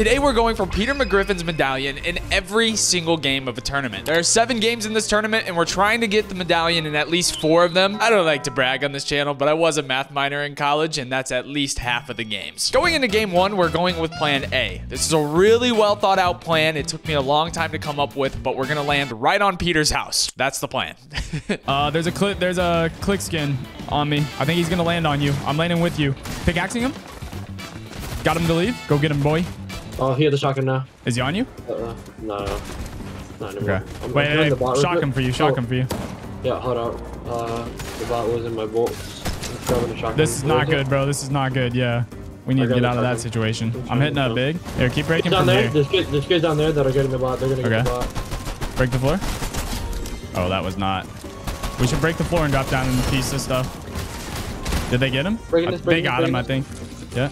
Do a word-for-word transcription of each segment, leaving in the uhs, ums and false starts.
Today we're going for Peter McGriffin's medallion in every single game of a tournament. There are seven games in this tournament, and we're trying to get the medallion in at least four of them. I don't like to brag on this channel, but I was a math minor in college, and that's at least half of the games. Going into game one, we're going with plan A. This is a really well thought out plan. It took me a long time to come up with, but we're gonna land right on Peter's house. That's the plan. uh, there's a clip. There's a click skin on me. I think he's gonna land on you. I'm landing with you. Pickaxing him. Got him to leave. Go get him, boy. Oh, he had the shotgun now. Is he on you? Uh, no, no, not anymore. Okay. I'm, wait, I'm wait, wait. Shotgun for you. Shotgun oh. for you. Yeah, hold up. Uh, the bot was in my bolts. This is not good, bro. This is not good. Yeah, we need to get out of that situation. I'm hitting up big. Here, keep breaking from there. There's kids, there's kids down there that are getting the bot. They're gonna get the bot. Break the floor. Oh, that was not. We should break the floor and drop down and piece this stuff. Did they get him? They got him, I think. Yeah.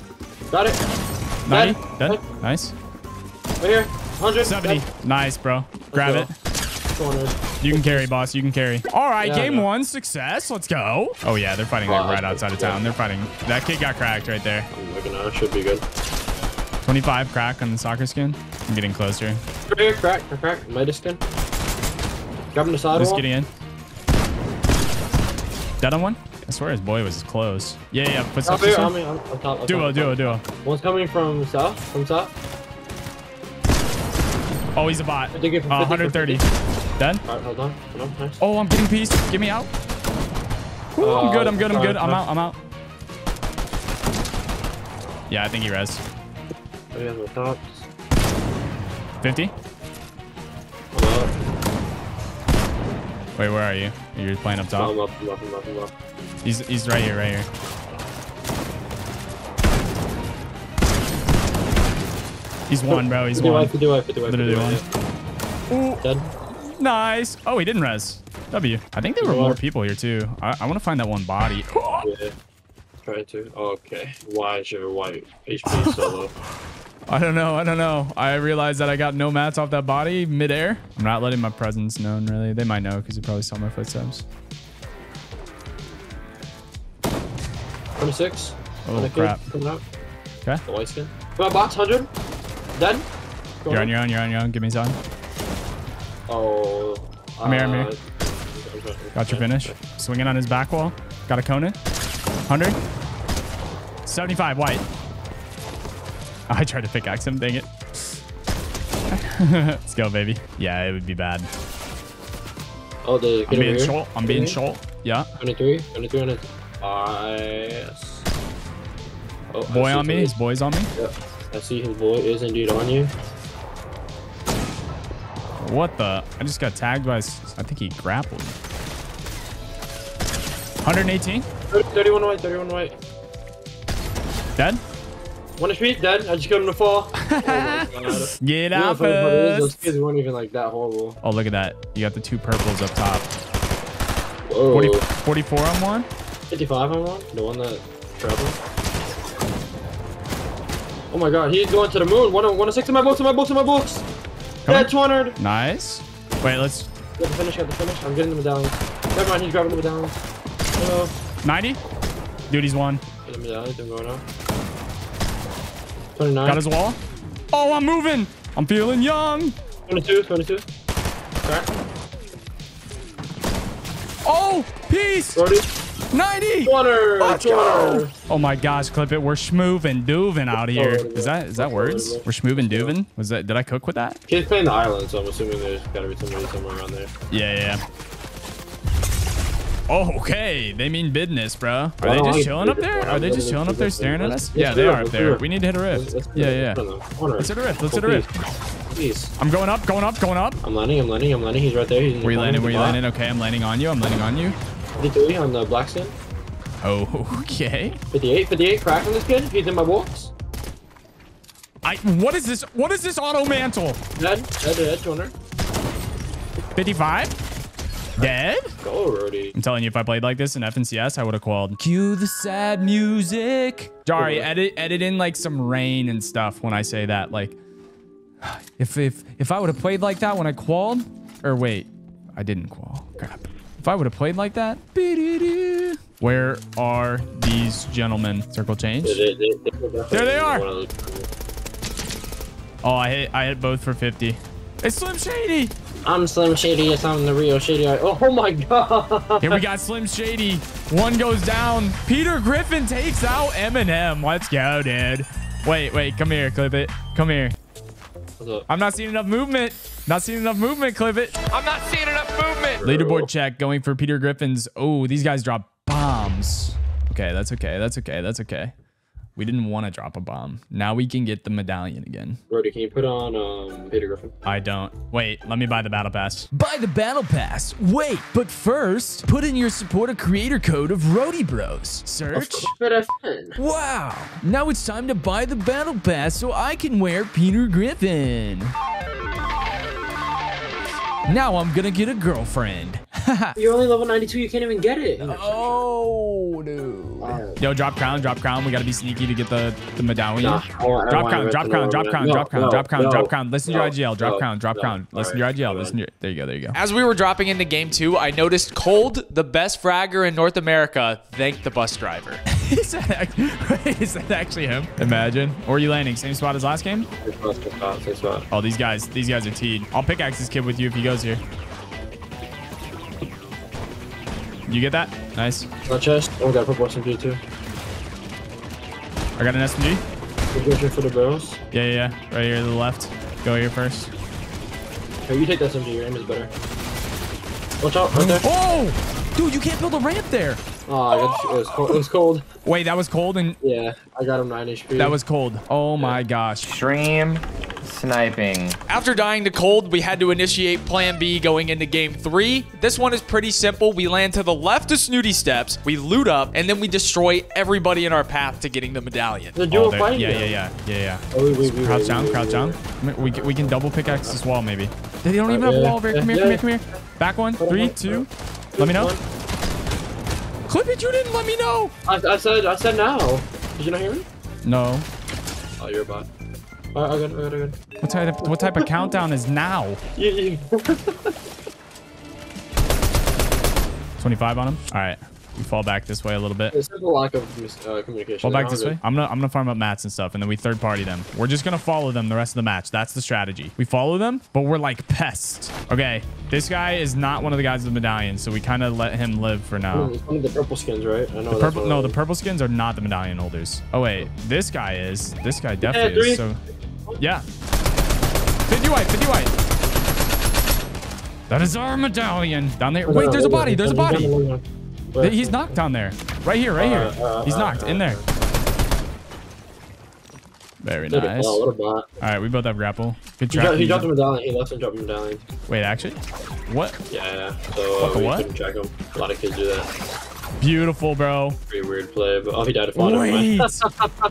Got it. ninety. Dead. Nice. Right here. one hundred. seventy. Nice, bro. Grab it. You can carry, boss. You can carry. All right, yeah, game yeah. one, success. Let's go. Oh, yeah, they're fighting like, right outside of town. They're fighting. That kid got cracked right there. I'm looking at it. Should be good. twenty-five crack on the soccer skin. I'm getting closer. Crack, crack, crack. Midas skin. Grabbing the sidewall. Just getting in. Dead on one? I swear his boy was close. Yeah, yeah. Put some on me. I'm, I'm top, duo, top, duo, duo. One's coming from south. From south. Oh, he's a bot. Uh, one hundred thirty. Dead? All right, hold on. Hold on. Nice. Oh, I'm getting pieced. Get me out. Ooh, uh, I'm good. I'm good. I'm good. I'm out. I'm out. Yeah, I think he res. fifty? Wait, where are you? You're playing up top? I'm up, I'm up, I'm up, I'm up. He's, he's right here, right here. He's one, bro. He's one. Literally one. Dead. Nice. Oh, he didn't res. W. I think there were more people here too. I, I want to find that one body. Oh. Yeah. Try to. Okay. Why is your white H P so low? I don't know. I don't know. I realized that I got no mats off that body midair. I'm not letting my presence known really. They might know because they probably saw my footsteps. twenty-six. Oh crap. Okay. The white skin. My box one hundred. Dead. Go you're on. on your own. You're on your own. Give me some. Oh, I'm here, I'm here. Got your finish. Swinging on his back wall. Got a Conan. one hundred. seventy-five, white. I tried to pickaxe him, dang it. Let's go, baby. Yeah, it would be bad. Oh, the I'm being short. I'm being short. Yeah. twenty-three. twenty-three. Nice. Oh, boy on me. His boy's on me. Yeah. I see his boy is indeed on you. What the? I just got tagged by, I think he grappled. one eighteen? thirty-one white, thirty-one white. Dead? One H P, dead. I just killed him to fall. Oh get out first. Know, those kids weren't even like that horrible. Oh, look at that. You got the two purples up top. Whoa. forty, forty-four on one? fifty-five on one? The one that traveled? Oh my god, he's going to the moon. one oh six in my books, in my books, in my books. Yeah, two hundred. Nice. Wait, let's. Got the finish, got the finish. I'm getting the medallion. Never mind, he's grabbing the medallion. Hello. ninety? Dude, he's one. Get the medallion, they're going out. twenty-nine. Got his wall. Oh, I'm moving. I'm feeling young. twenty-two, twenty-two. Crack. Oh, peace. Rodey. ninety. two hundred. Let's go. Oh my gosh, clip it. We're schmoovin' doovin' out here. Is that is that words? We're schmoovin' doovin'? Was that? Did I cook with that? He's playing the island, so I'm assuming there's gotta be somebody somewhere around there. Yeah, yeah. Oh, okay. They mean business, bro. Are they just chilling up there? Are they just chilling up there staring at us? Yeah, they are up there. We need to hit a rift. Yeah, yeah. Let's hit a rift. Let's hit a rift. Please. I'm going up, going up, going up. I'm landing, I'm landing, I'm landing. He's right there. He's where you landing? Where you landing? Okay, I'm landing on you. I'm landing on you. fifty-three on the black skin. Oh, okay. fifty-eight, fifty-eight. Crack on this kid. He's in my box. I. What is this? What is this auto mantle? Dead. Dead. Dead. two hundred. fifty-five. Dead. Go, Rodey. I'm telling you, if I played like this in F N C S, I would have qualled. Cue the sad music. Sorry. Edit. Edit in like some rain and stuff when I say that. Like, if if if I would have played like that when I qualled, or wait, I didn't qual. Crap. If I would have played like that, where are these gentlemen? Circle change. There they are. Oh, I hit, I hit both for fifty. It's Slim Shady. I'm Slim Shady. It's I'm the real Shady. Oh my God. Here we got Slim Shady. One goes down. Peter Griffin takes out Eminem. Let's go, dude. Wait, wait. Come here, clip it. Come here. I'm not seeing enough movement. Not seeing enough movement, clip it. I'm not seeing enough movement. Leaderboard check going for Peter Griffin's. Oh, these guys drop bombs. Okay, that's okay. That's okay. That's okay. We didn't want to drop a bomb. Now we can get the medallion again. Rodey, can you put on um, Peter Griffin? I don't. Wait, let me buy the battle pass. Buy the battle pass. Wait, but first, put in your supporter creator code of Rodey Bros. Search. Wow. Now it's time to buy the battle pass so I can wear Peter Griffin. Now I'm going to get a girlfriend. You're only level ninety-two. You can't even get it. Oh, dude. Wow. Yo, drop crown, drop crown. We got to be sneaky to get the, the medallion. Nah, oh, drop crown, drop crown, drop crown, drop crown, drop crown, drop crown. Listen to your I G L. Drop crown, drop crown. Listen to your I G L. Listen to your... There you go, there you go. As we were dropping into game two, I noticed Cold, the best fragger in North America, thanked the bus driver. Is that, is that actually him? Imagine. Or are you landing? Same spot as last game? Same spot. Oh, these guys, these guys are teed. I'll pickaxe this kid with you if he goes here. You get that? Nice. Not chest. Oh, I got a purple S M G too. I got an S M G. Go here for the barrels. Yeah, yeah, yeah. Right here to the left. Go here first. Hey, you take that S M G. Your aim is better. Watch out. Right there. Oh! Dude, you can't build a ramp there. Oh, I got oh! It, was cold. It was cold. Wait, that was cold? And yeah, I got him nine H P. That was cold. Oh yeah. My gosh. Stream. Sniping. After dying to Cold, we had to initiate plan B going into game three. This one is pretty simple. We land to the left of Snooty Steps, we loot up, and then we destroy everybody in our path to getting the medallion. The dual oh, fight? Yeah, yeah, yeah, yeah, yeah. Oh, wait, wait, wait, crouch wait, down, wait, crouch wait, wait. down. We, we can double pickaxe this wall, maybe. They don't even have a wall over here. Come here, come here, come here. Back one, three, two. Let me know. Clip it, you didn't let me know. I, I said, I said now. Did you not hear me? No. Oh, you're a bot. Oh, I got it, I got it, I got it. What type of, what type of countdown is now? twenty-five on him. All right, we fall back this way a little bit. There's a lack of uh, communication. Fall back this way. I'm gonna I'm gonna farm up mats and stuff, and then we third party them. We're just gonna follow them the rest of the match. That's the strategy. We follow them, but we're like pests. Okay, this guy is not one of the guys with the medallion, so we kind of let him live for now. Ooh, it's one of the purple skins, right? I know the purple. No, the purple skins are not the medallion holders. Oh wait, this guy is. This guy definitely yeah, is. So. Yeah. fifty white, fifty white. That is our medallion. Down there. Wait, there's a body. There's a body. He's knocked down there. Right here, right here. He's knocked in there. Very nice. All right, we both have grapple. Good try. He dropped the medallion. He left and dropped the medallion. Wait, actually? What? Yeah. So uh, we couldn't track him. A lot of kids do that. Beautiful, bro. Pretty weird play, but oh, he died of fun. Wait. Oh,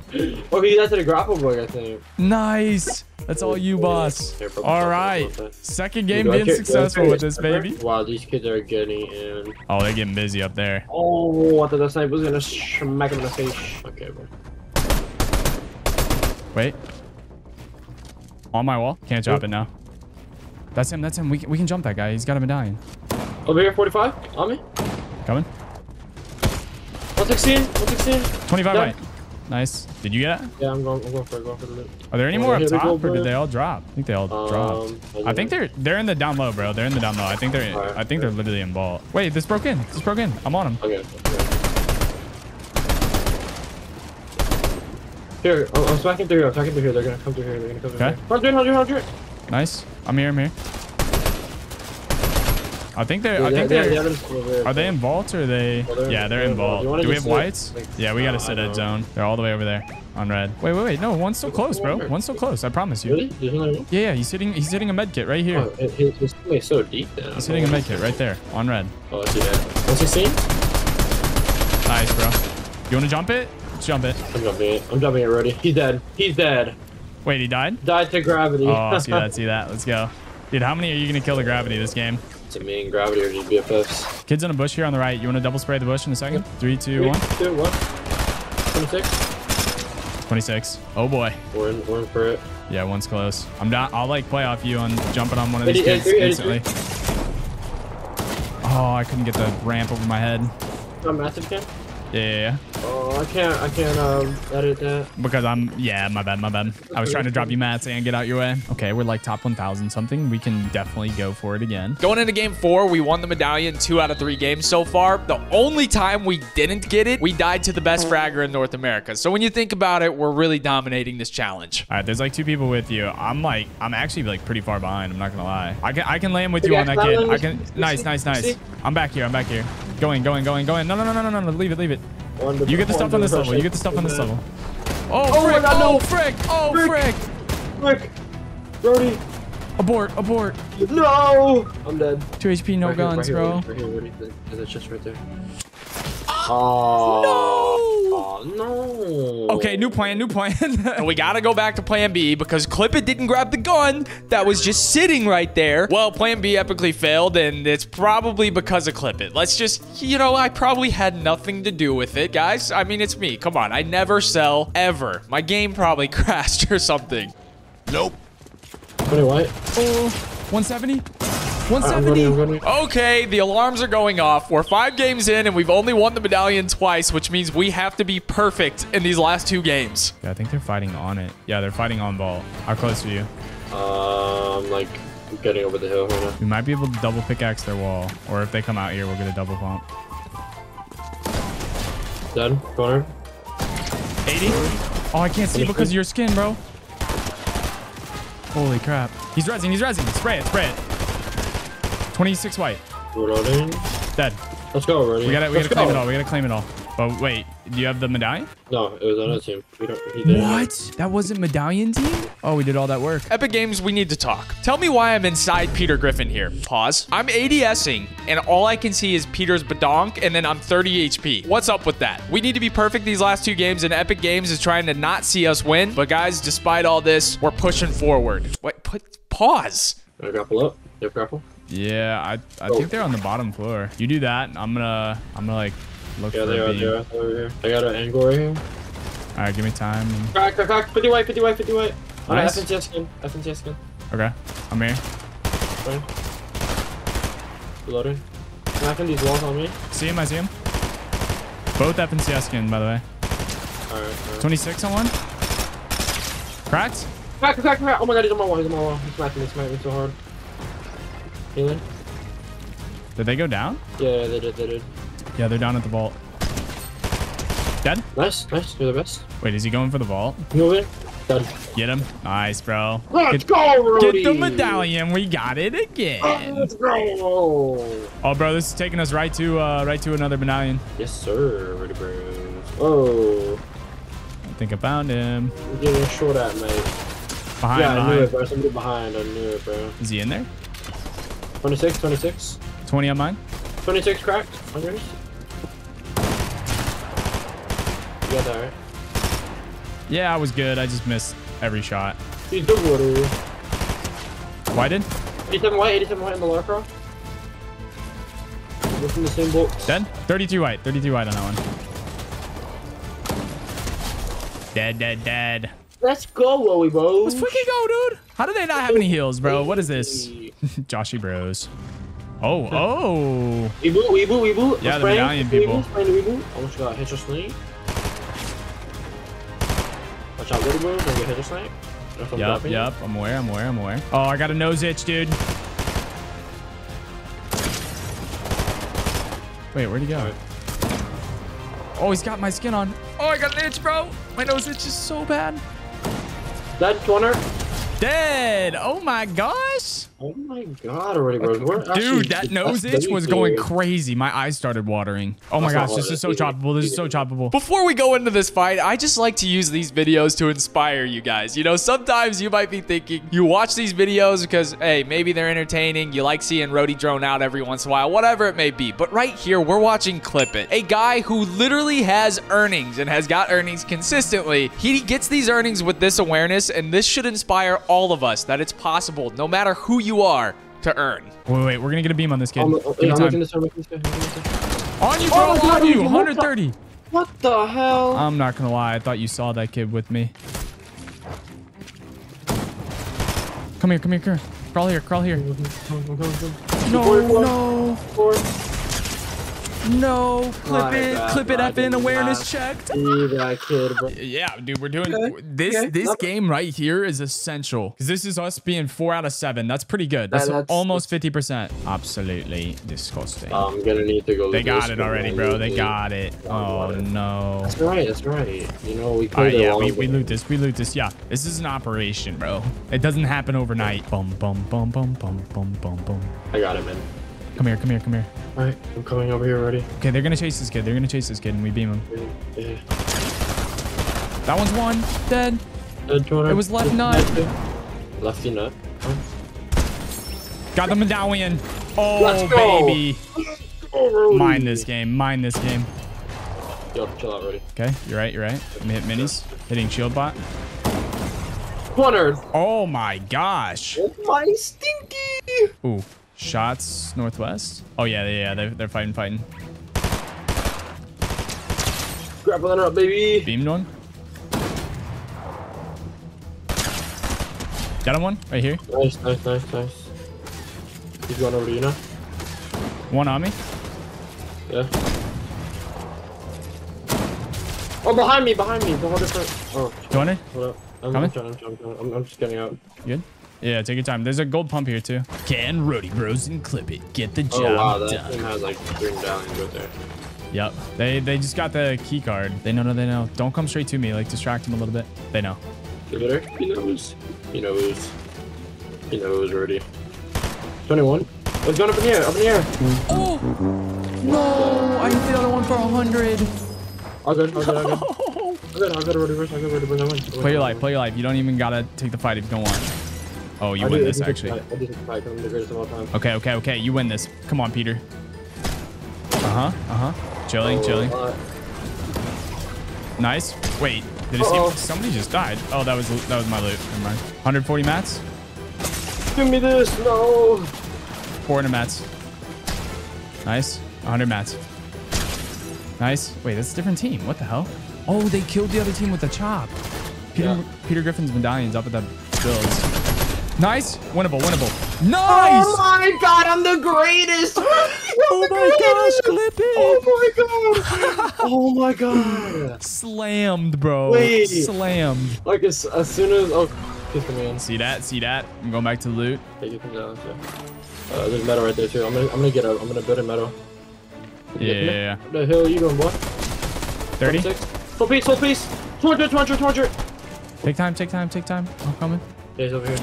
he died to the grapple bug, I think. Nice. That's all you, boss. All right. Second game being successful with this, baby. Wow, these kids are getting in. Oh, they're getting busy up there. Oh, I thought that sniper was going to smack him in the face. Okay, bro. Wait. On my wall. Can't drop it now. That's him. That's him. We, we can jump that guy. He's got a medallion. Over here, forty-five. On me. Coming. one sixteen, one sixteen. twenty-five yeah. Right. Nice. Did you get it? Yeah, I'm going, I'm going for it. Going for it. Are there any more up top, or did they all drop? I think they all um, dropped. I, I think they're they're in the down low, bro. They're in the down low. I think they're right, I think right. they're literally in ball. Wait, this broke in. This broke in. I'm on him. Okay. Here, I'm, I'm smacking through here. I'm smacking through here. They're gonna come through here. They're gonna come through okay. here. one hundred, one hundred, one hundred. Nice. I'm here. I'm here. I think they're. Yeah, I think they're. they're are they in vault or are they? Well, they're, yeah, they're in vault. Do we have whites? Like, yeah, we gotta uh, set a zone. They're all the way over there on red. Wait, wait, wait. No, one's so close, bro. One's so close. I promise you. Really? Yeah, yeah. He's hitting. He's hitting a med kit right here. Oh, his play is so deep. Now. He's hitting a med kit right there on red. Oh, yeah. What's he seeing? Nice, bro. You wanna jump it? Let's jump it. I'm jumping it. I'm jumping it already. He's dead. He's dead. Wait, he died? Died to gravity. Oh, see that. See that. Let's go. Dude, how many are you gonna kill to gravity this game? To me and gravity or just B F Fs. Kids in a bush here on the right. You want to double spray the bush in a second? Three, two, Three, one. Two, one. twenty-six. twenty-six. Oh boy. We're in, we're in for it. Yeah, one's close. I'm not. I'll like play off you on jumping on one of these kids instantly. Oh, I couldn't get the ramp over my head. A massive camp. Yeah. Oh, I can't. I can't um, edit that. Because I'm. Yeah, my bad. My bad. I was trying to drop you mats and get out your way. Okay, we're like top one thousand something. We can definitely go for it again. Going into game four, we won the medallion two out of three games so far. The only time we didn't get it, we died to the best fragger in North America. So when you think about it, we're really dominating this challenge. All right, there's like two people with you. I'm like, I'm actually like pretty far behind. I'm not gonna lie. I can, I can land with you yeah, on that kid. I can. Nice, nice, nice. I'm back here. I'm back here. Going, going, going, going. No, no, no, no, no, no. Leave it, leave it. You get the stuff on this level. You get the stuff on this level. Oh, oh frick. God, no. Oh, frick. Oh, frick. Frick. Brody. Abort. Abort. No. I'm dead. two H P, no right guns, here, right bro. Here, right here, right here. There's a chest right there. Oh, no. Oh, no. Okay, new plan, new plan. And we got to go back to plan B because Clip It didn't grab the gun that was just sitting right there. Well, plan B epically failed, and it's probably because of Clip It. Let's just, you know, I probably had nothing to do with it, guys. I mean, it's me. Come on. I never sell, ever. My game probably crashed or something. Nope. Wait, what? Oh, one seventy. one seventy. I'm running, I'm running. Okay, the alarms are going off. We're five games in, and we've only won the medallion twice, which means we have to be perfect in these last two games. Yeah, I think they're fighting on it. Yeah, they're fighting on ball. How close are you? Uh, I'm like getting over the hill right now. We might be able to double pickaxe their wall, or if they come out here, we'll get a double pump. Dead. Corner. eighty. Oh, I can't see because of your skin, bro. Holy crap. He's rezzing. He's rezzing. Spray it. Spray it. twenty-six white. Rodey. Dead. Let's go, Rodey. We gotta, we gotta claim it all. We gotta claim it all. But wait, do you have the medallion? No, it was on our team. We don't, we didn't. What? That wasn't medallion team? Oh, we did all that work. Epic Games, we need to talk. Tell me why I'm inside Peter Griffin here. Pause. I'm ADSing, and all I can see is Peter's badonk, and then I'm thirty H P. What's up with that? We need to be perfect these last two games, and Epic Games is trying to not see us win. But guys, despite all this, we're pushing forward. Wait, put pause. Can I grapple up? Do you have grapple? Yeah, I, I oh. think they're on the bottom floor. You do that, I'm gonna, I'm gonna like look yeah, for they are, they are over here. I got an angle right here. All right, give me time. Crack, crack, crack. fifty white, fifty white, fifty white. All right, F N C S skin, F N C S skin. Okay, I'm here. Ready? Reloading. Knocking these walls on me. See him, I see him. Both F N C S skin, by the way. All right, all right. twenty-six on one. Cracked? Crack, crack, crack. Oh my God, he's on my wall, he's on my wall. He's smacking me, smacking me so hard. Did they go down? Yeah, they did, they did. Yeah, they're down at the vault. Dead? Nice, nice, you're the best. Wait, is he going for the vault? Dead. Get him. Nice, bro. Let's get, go, Rodey. Get the medallion. We got it again. Let's go. Oh, bro, this is taking us right to uh, right to another medallion. Yes, sir, Rodey Bros. Oh. I think I found him. You're getting short at, mate. Behind, yeah, behind. I knew it, bro. Somebody behind. I knew it, bro. Is he in there? twenty-six, twenty-six. twenty on mine. twenty-six cracked. On yours. You got that right. Yeah, I was good. I just missed every shot. He's good water. Why did? eighty-seven white, eighty-seven white in the lower pro. We're from the same bolt. Dead? thirty-two white. thirty-two white on that one. Dead, dead, dead. Let's go, Rodey Bros. Let's freaking go, dude. How do they not have any heals, bro? What is this? Joshy Bros. Oh, oh. Weeboo, weeboo, weeboo. Yeah, the medallion people. Almost got hit your snipe. Watch out, Rodey Bros. Don't get hit your snipe. Yep, yep. I'm aware, I'm aware, I'm aware. Oh, I got a nose itch, dude. Wait, where'd he go? Oh, he's got my skin on. Oh, I got an itch, bro. My nose itch is so bad. Dead corner. Dead. Oh my gosh. Oh my God, Rodey Bros. We're dude, that nose itch was going crazy. My eyes started watering. Oh my gosh, this is so choppable. This is so choppable. Before we go into this fight, I just like to use these videos to inspire you guys. You know, sometimes you might be thinking you watch these videos because, hey, maybe they're entertaining. You like seeing Rodey drone out every once in a while, whatever it may be. But right here, we're watching Clip It, a guy who literally has earnings and has got earnings consistently. He gets these earnings with this awareness, and this should inspire all of us that it's possible, no matter who you are, to earn. Wait, wait, we're gonna get a beam on this kid. I'm, I'm making this, I'm making this, I'm making this. On you, bro, on you, one thirty. What the hell? I'm not gonna lie, I thought you saw that kid with me. Come here, come here, come here. Crawl here, crawl here. No, no. No, clip oh it, God, clip God, it, God, F N awareness checked. That kid, bro. Yeah, dude, we're doing okay. this. Okay. This okay. game right here is essential because this is us being four out of seven. That's pretty good. That's, that, that's almost fifty percent. Absolutely disgusting. I'm gonna need to go. They got it already, bro. They got it. Oh no. That's right. That's right. You know we. All right, yeah, we, we loot this. We loot this. Yeah, this is an operation, bro. It doesn't happen overnight. Bum bum bum bum bum bum bum bum. I got him in. Come here, come here, come here. All right, I'm coming over here already. Okay, they're gonna chase this kid. They're gonna chase this kid, and we beam him. Yeah, yeah. That one's one dead. Dead it was left nut. Lefty nut. Got the medallion. Oh Let's go. baby. Let's go, mind this game. Mind this game. Yo, chill out, Rodey. Okay, you're right. You're right. Let me hit minis. Hitting shield bot. One earth. Oh my gosh. Oh my stinky. Ooh. Shots northwest. Oh yeah, yeah, they're, they're fighting, fighting. Grappling up, baby. Beamed one. Got him one right here. Nice, nice, nice, nice. He's going over to you now. One on me. Yeah. Oh, behind me, behind me. The whole different. Oh. You want it? Hold up. I'm, I'm trying, I'm trying, I'm, I'm, I'm just getting out. You good? Yeah, take your time. There's a gold pump here too. Can Rodey Bros and clip it? Get the job done. Oh wow, that done. Thing has like three medallions right there. Yep. They they just got the key card. They know, no, they know. Don't come straight to me. Like distract them a little bit. They know. He knows. He knows. He knows already. twenty-one. What's going up in here? Up in here. Oh no! I hit the other one for a hundred. I'll go. I'll go. I'll go. I'll go. I'll go to Rodey Bros. I'll go to Rodey Bros. Play your life. Play your life. You don't even gotta take the fight if you don't want. Oh, you I win this, actually. I didn't fight. I'm the greatest of all time. Okay, okay, okay. You win this. Come on, Peter. Uh-huh, uh-huh. Chilling, oh, chilling. Uh, nice. Wait, did uh -oh. see somebody just died? Oh, that was that was my loot. Never mind. one hundred forty mats. Give me this. No. four hundred mats. Nice. one hundred mats. Nice. Wait, that's a different team. What the hell? Oh, they killed the other team with a chop. Peter, yeah. Peter Griffin's medallions up at the builds. Nice. Winnable, winnable. Nice. Oh my God, I'm the greatest. I'm oh the my greatest. Gosh, clip it. Oh my God. Oh my God. Slammed, bro. Wait. Slammed. Like as, as soon as, oh, kiss the man. See that, see that. I'm going back to loot. Hey, you can go, yeah. Uh, there's metal right there too. I'm gonna, I'm gonna get a, I'm gonna build a metal. Yeah. yeah, yeah. What the hell are you doing, boy? thirty. Full piece, full piece. two hundred, two hundred, two hundred. Take time, take time, take time. I'm coming. Yeah, he's over here.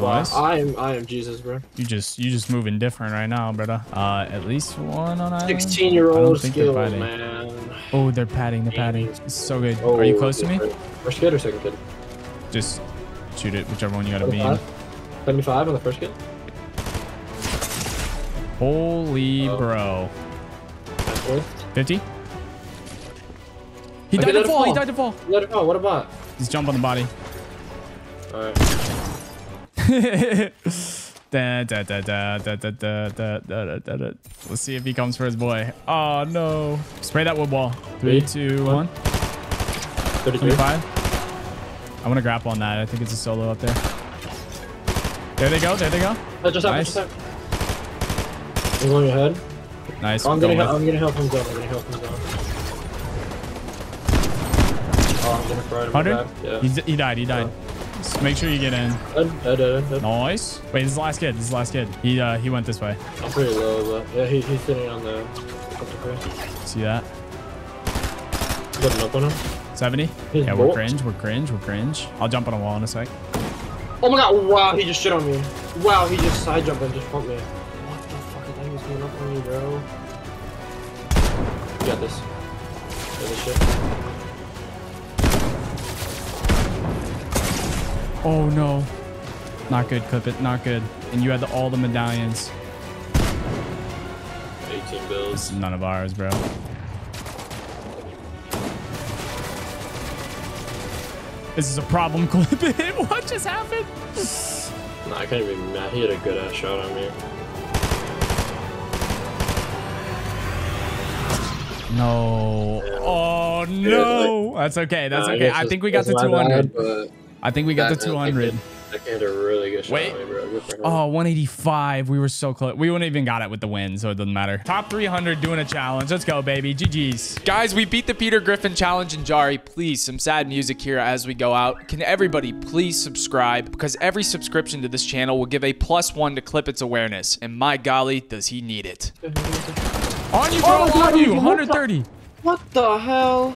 Nice. Wow, I am, I am Jesus, bro. You just, you just moving different right now, brother. Uh, at least one on island. sixteen year old skills, man. Oh, they're padding, they're padding. It's so good. Oh, are you close to me? First kid or second kid? Just shoot it, whichever one you gotta be. seventy-five on the first kid. Holy oh. bro. fifty. He okay, died to fall. fall. He died to fall. Let it fall. What about? Just jump on the body. All right. Let's see if he comes for his boy. Oh no. Spray that wood wall. Three, two, one. thirty-five. I want to grapple on that. I think it's a solo up there. There they go. There they go. Nice. I'm going ahead. Nice. I'm going to help him go. I'm going to help him go. Oh, I'm going to cry. one hundred? Yeah. He died. He died. Make sure you get in. Dead, dead, dead, dead. Nice. Wait, this is the last kid. This is the last kid. He uh, he went this way. I'm pretty low, but yeah, he, he's sitting on the. See that? You got an up on him? seventy. He's yeah, bolt. we're cringe. We're cringe. We're cringe. I'll jump on a wall in a sec. Oh my God! Wow, he just shit on me. Wow, he just side jumped and just pumped me. What the fuck? I thought he was going up on me, bro. You got this. You got this shit. Oh no. Not good, clip it. Not good. And you had the, all the medallions. eighteen bills. This is none of ours, bro. This is a problem, clip it. What just happened? Nah, I can't even. Nah, he had a good ass shot on me. No. Yeah. Oh no. Like, that's okay. That's nah, okay. I, I think we got the two hundred. Bad, I think we got that the two hundred. That kid had a really good shot. Wait. Away, bro. Good for him. Oh, one eighty-five. We were so close. We wouldn't even got it with the win, so it doesn't matter. Top three hundred doing a challenge. Let's go, baby. G G's. Guys, we beat the Peter Griffin challenge in Jari. Please, some sad music here as we go out. Can everybody please subscribe? Because every subscription to this channel will give a plus one to Clipit's awareness. And my golly, does he need it. On you, bro. Oh, on you. one thirty. What the hell?